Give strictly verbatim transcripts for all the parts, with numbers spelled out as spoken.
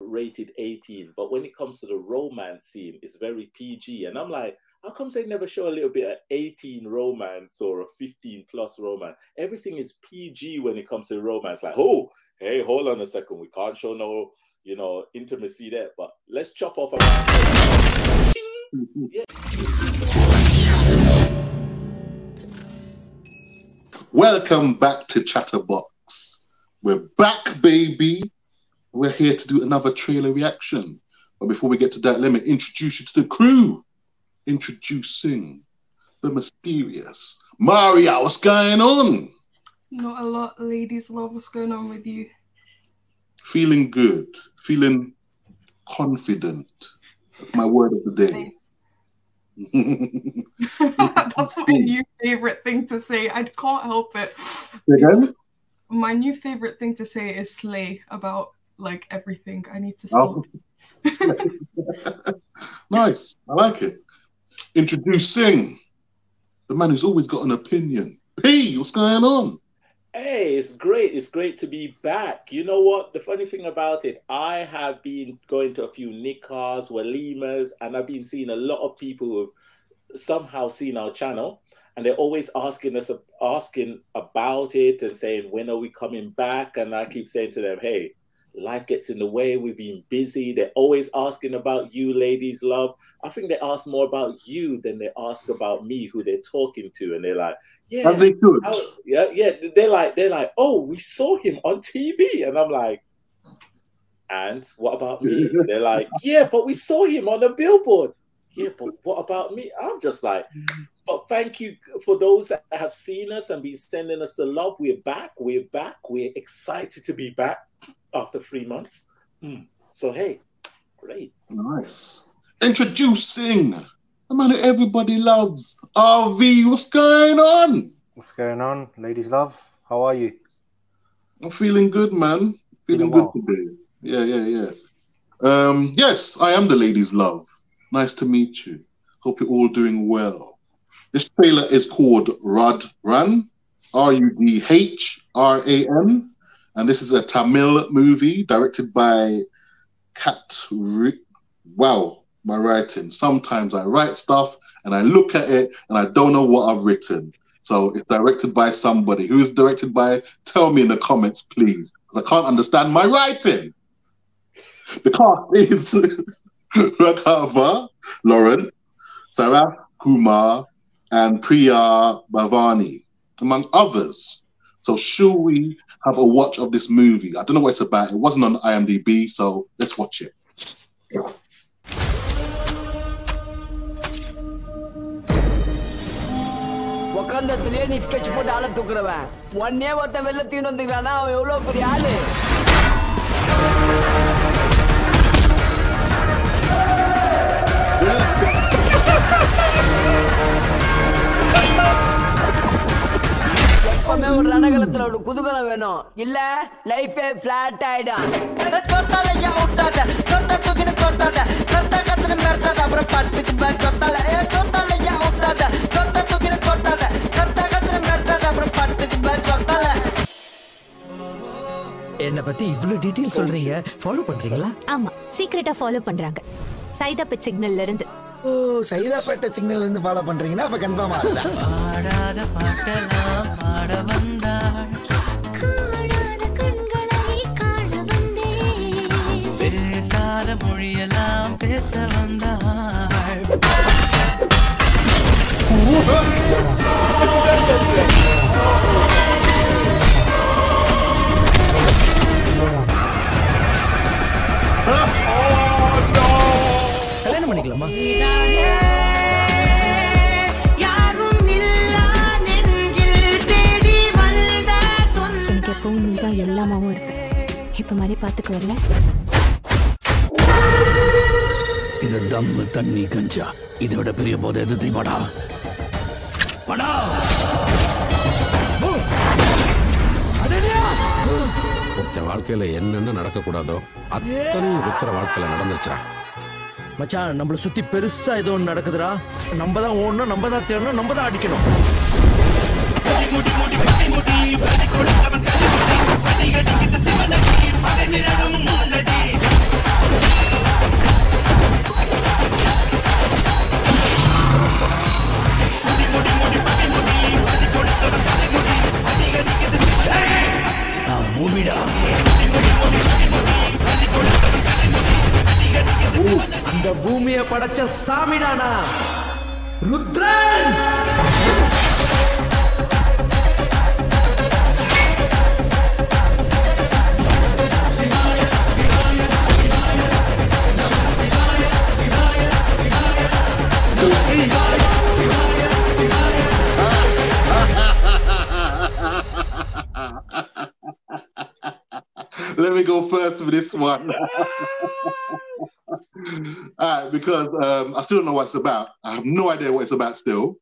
rated eighteen, but when it comes to the romance scene, it's very P G. And I'm like, how come they never show a little bit of eighteen romance or a fifteen plus romance? Everything is P G when it comes to romance. Like, oh, hey, hold on a second, we can't show no, you know, intimacy there, but let's chop off a yeah. Welcome back to Chatterbox. We're back, baby. We're here to do another trailer reaction. But before we get to that, let me introduce you to the crew. Introducing the mysterious Maria. What's going on? Not a lot, ladies love. What's going on with you? Feeling good. Feeling confident. That's my word of the day. That's my new favourite thing to say. I can't help it. Again? My new favourite thing to say is slay about like everything. I need to stop. Oh. Nice. I like it. Introducing the man who's always got an opinion. P, what's going on? Hey, it's great. It's great to be back. You know what? The funny thing about it, I have been going to a few nikahs, walimas, and I've been seeing a lot of people who have somehow seen our channel, and they're always asking us, asking about it and saying, when are we coming back? And I keep saying to them, hey, life gets in the way, we've been busy. They're always asking about you, ladies love. I think they ask more about you than they ask about me, who they're talking to, and they're like, yeah, they how, yeah, yeah. They're like, they're like, oh, we saw him on T V, and I'm like, and what about me? They're like, yeah, but we saw him on a billboard. Yeah, but what about me? I'm just like, but thank you for those that have seen us and been sending us the love. We're back, we're back, we're excited to be back. After three months. Mm. So, hey, great. Nice. Introducing the man that everybody loves, R V. What's going on? What's going on, ladies love? How are you? I'm feeling good, man. Feeling good today. Yeah, yeah, yeah. Um, yes, I am the ladies love. Nice to meet you. Hope you're all doing well. This trailer is called Rudhran, R U D H R A N. And this is a Tamil movie directed by Cat. Wow, my writing. Sometimes I write stuff and I look at it and I don't know what I've written. So it's directed by somebody. Who is directed by? Tell me in the comments, please. Because I can't understand my writing. The cast is Raghava Lawrence, Sarath Kumar, and Priya Bhavani, among others. So shall we have a watch of this movie? I don't know what it's about. It wasn't on I M D B, so let's watch it. Yeah. என்ன பத்தி இவ்ளோ detail சொல்றீங்க? Follow பண்றீங்களா? ஆமா, சீக்ரெட்டா follow பண்றாங்க. சைதாப்பேட் சிக்னல்ல இருந்து. ஓ, சைதாப்பேட் சிக்னல்ல இருந்து follow பண்றீங்கன்னா அப்ப கன்ஃபார்ம் ஆகுதா? ஆடாத பாட்டலாம் ஆட வந்தாள். காணாத கண்களை காண வந்தே. பேசாத மொழியெல்லாம் பேச வந்தாள். இந்த தம் தண்ணி கஞ்சா இதோட பெரிய போதை எது தெரியுமாடா? படா ஒருத்தர் வாழ்க்கையில என்னென்ன நடக்கக்கூடாதோ அத்தனை ஒருத்தர் வாழ்க்கையில நடந்துச்சா மச்சான். நம்மளை சுத்தி பெருசா ஏதோ ஒன்று நடக்குதுடா. நம்ம தான் ஓடணும், நம்ம தான் தேடணும், நம்ம தான் அடிக்கணும். இந்த பூமியை படைச்ச சாமிடானா Rudran. Let me go first with this one. All right, because um, I still don't know what it's about. I have no idea what it's about still.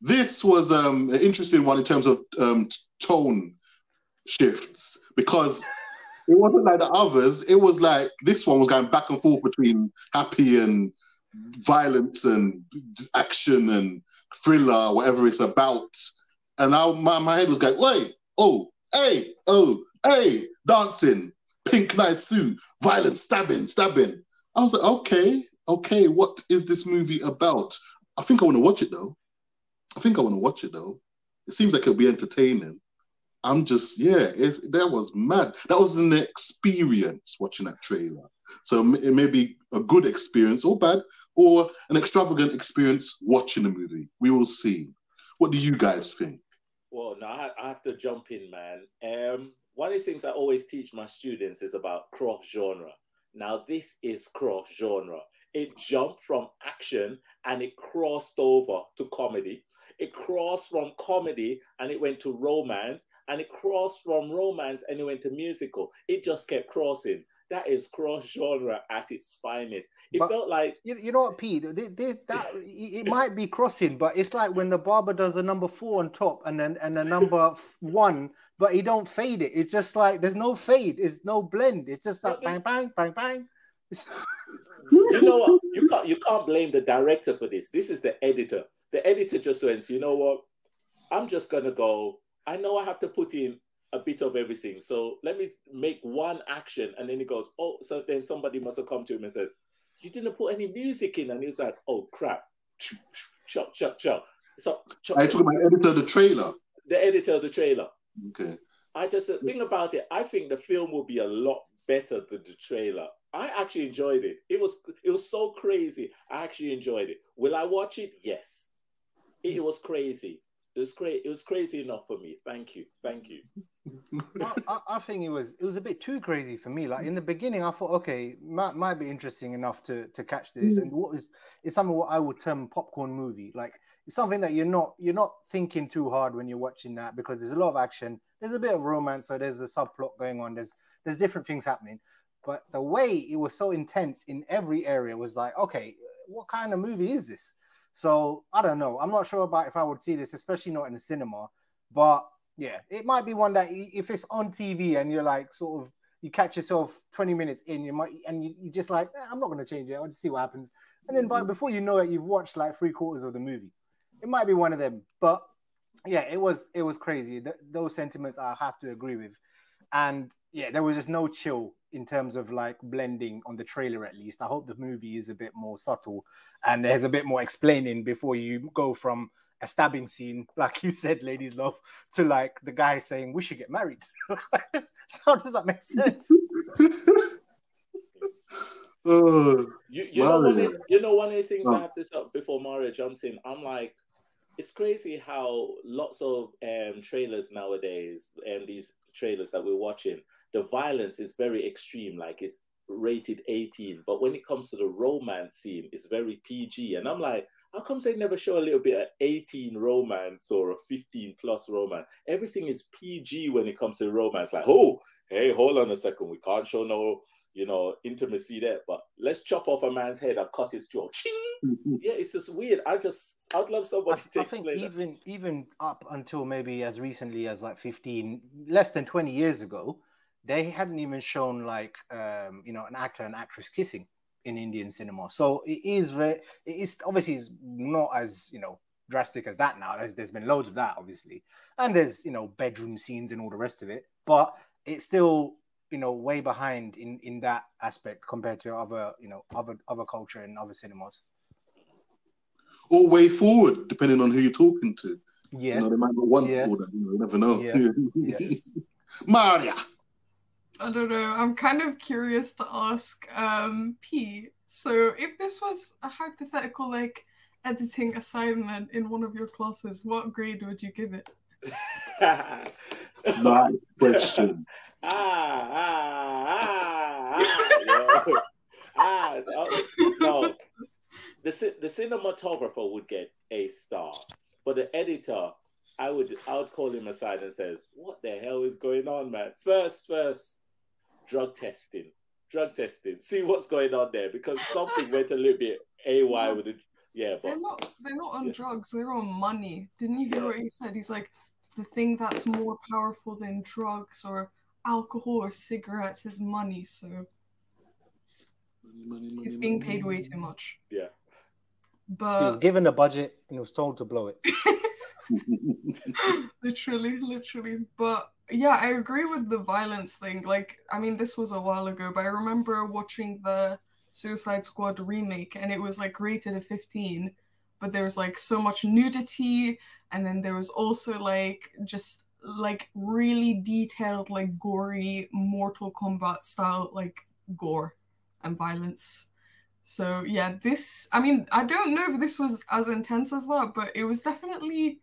This was um, an interesting one in terms of um, tone shifts, because it wasn't like the others. It was like this one was going back and forth between happy and violence and action and thriller, whatever it's about. And I, my, my head was going, wait, oh, hey, oh, hey, dancing, pink nice suit, violence, stabbing, stabbing. I was like, okay, okay, what is this movie about? I think I want to watch it though. I think I want to watch it though. It seems like it'll be entertaining. I'm just, yeah, it's, that was mad. That was an experience watching that trailer. So it may be a good experience or bad, or an extravagant experience watching the movie. We will see. What do you guys think? Well, no, I, I have to jump in, man. Um, one of the things I always teach my students is about cross-genre. Now, this is cross-genre. It jumped from action and it crossed over to comedy. It crossed from comedy and it went to romance, and it crossed from romance and it went to musical. It just kept crossing. That is cross-genre at its finest. It but felt like... You, you know what, Pete? They, they, that, it might be crossing, but it's like when the barber does a number four on top and then and a number one, but he don't fade it. It's just like, there's no fade. It's no blend. It's just like, bang, bang, bang, bang. You know what? You can't, you can't blame the director for this. This is the editor. The editor just went, you know what? I'm just going to go. I know I have to put in a bit of everything. So let me make one action. And then he goes, oh, so then somebody must have come to him and says, you didn't put any music in. And he was like, oh, crap. Chop, chop, chop. So, chop. Are you talking about the editor of the trailer? The editor of the trailer. Okay. I just, the thing about it, I think the film will be a lot better than the trailer. I actually enjoyed it. It was, it was so crazy. I actually enjoyed it. Will I watch it? Yes. It, it was crazy. It was great. It was crazy enough for me. Thank you. Thank you. I, I, I think it was it was a bit too crazy for me. Like in the beginning, I thought, okay, might might be interesting enough to to catch this. And what is it's something what I would term popcorn movie. Like it's something that you're not you're not thinking too hard when you're watching that, because there's a lot of action. There's a bit of romance, so there's a subplot going on. There's there's different things happening. But the way it was so intense in every area was like, okay, what kind of movie is this? So I don't know. I'm not sure about if I would see this, especially not in the cinema. But yeah, it might be one that if it's on T V and you're like sort of you catch yourself twenty minutes in, you might and you, you're just like, eh, I'm not going to change it. I'll just see what happens. And then by before you know it, you've watched like three quarters of the movie. It might be one of them. But yeah, it was it was crazy. Th those sentiments I have to agree with. And yeah, there was just no chill in terms of like blending on the trailer, at least. I hope the movie is a bit more subtle and there's a bit more explaining before you go from a stabbing scene, like you said, ladies love, to like the guy saying, we should get married. How does that make sense? uh, you, you, know one is, you know, one of the things oh. I have to say before Mario jumps in, I'm like, it's crazy how lots of um, trailers nowadays and um, these trailers that we're watching, the violence is very extreme, like it's rated eighteen. But when it comes to the romance scene, it's very P G. And I'm like, how come they never show a little bit of eighteen romance or a fifteen plus romance? Everything is P G when it comes to romance. Like, oh, hey, hold on a second. We can't show no, you know, intimacy there. But let's chop off a man's head and cut his jaw. Ching! Yeah, it's just weird. I just, I'd love somebody I, to I explain think even, that. Even up until maybe as recently as like fifteen, less than twenty years ago, they hadn't even shown like, um, you know, an actor and actress kissing in Indian cinema. So it is very, it is obviously it's not as, you know, drastic as that now. There's, there's been loads of that, obviously. And there's, you know, bedroom scenes and all the rest of it. But it's still, you know, way behind in, in that aspect compared to other, you know, other, other culture and other cinemas. Or way forward, depending on who you're talking to. Yeah. You know, they might be one yeah. forward, you know, you never know. Yeah. yeah. Maria. I don't know. I'm kind of curious to ask um, P. So if this was a hypothetical, like, editing assignment in one of your classes, what grade would you give it? My question. Ah, ah, ah, ah, no. no. The, the cinematographer would get a star, but the editor, I would, I would call him aside and says, what the hell is going on, man? First, first, drug testing. Drug testing. See what's going on there, because something went a little bit A Y with the... Yeah, but... They're not, they're not on yeah. drugs, they're on money. Didn't you hear yeah. what he said? He's like, the thing that's more powerful than drugs or alcohol or cigarettes is money, so... Money, money, money, he's being paid money. way too much. Yeah. But... He was given a budget and he was told to blow it. literally literally but yeah, I agree with the violence thing. Like, I mean, this was a while ago, but I remember watching the Suicide Squad remake and it was like rated a fifteen, but there was like so much nudity, and then there was also like just like really detailed, like gory Mortal Kombat style like gore and violence. So yeah, this, I mean, I don't know if this was as intense as that, but it was definitely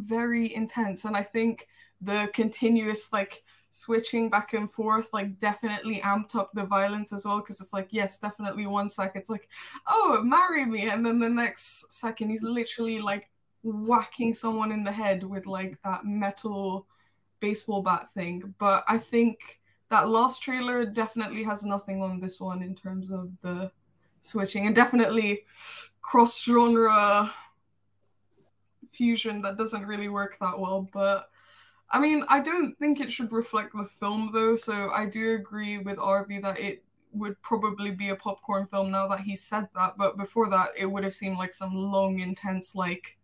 very intense. And I think the continuous like switching back and forth like definitely amped up the violence as well, because it's like, yes, definitely one sec it's like, oh, marry me, and then the next second he's literally like whacking someone in the head with like that metal baseball bat thing. But I think that last trailer definitely has nothing on this one in terms of the switching, and definitely cross-genre fusion that doesn't really work that well. But I mean, I don't think it should reflect the film though, so I do agree with R V that it would probably be a popcorn film now that he said that, but before that it would have seemed like some long intense like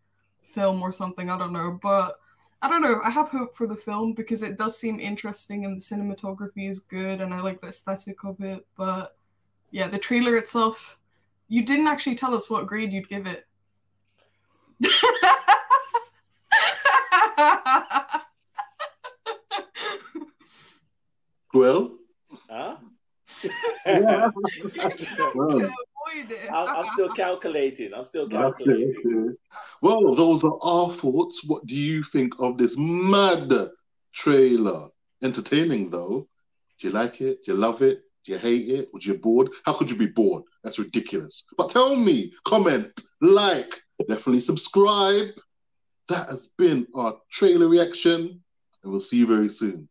film or something, I don't know. But I don't know, I have hope for the film because it does seem interesting and the cinematography is good and I like the aesthetic of it. But yeah, the trailer itself, you didn't actually tell us what grade you'd give it. Well, huh? yeah. well. It. I'm, I'm still calculating. I'm still calculating. Okay, okay. Well, those are our thoughts. What do you think of this mad trailer? Entertaining, though. Do you like it? Do you love it? Do you hate it? Was you bored? How could you be bored? That's ridiculous. But tell me, comment, like, definitely subscribe. That has been our trailer reaction, and we'll see you very soon.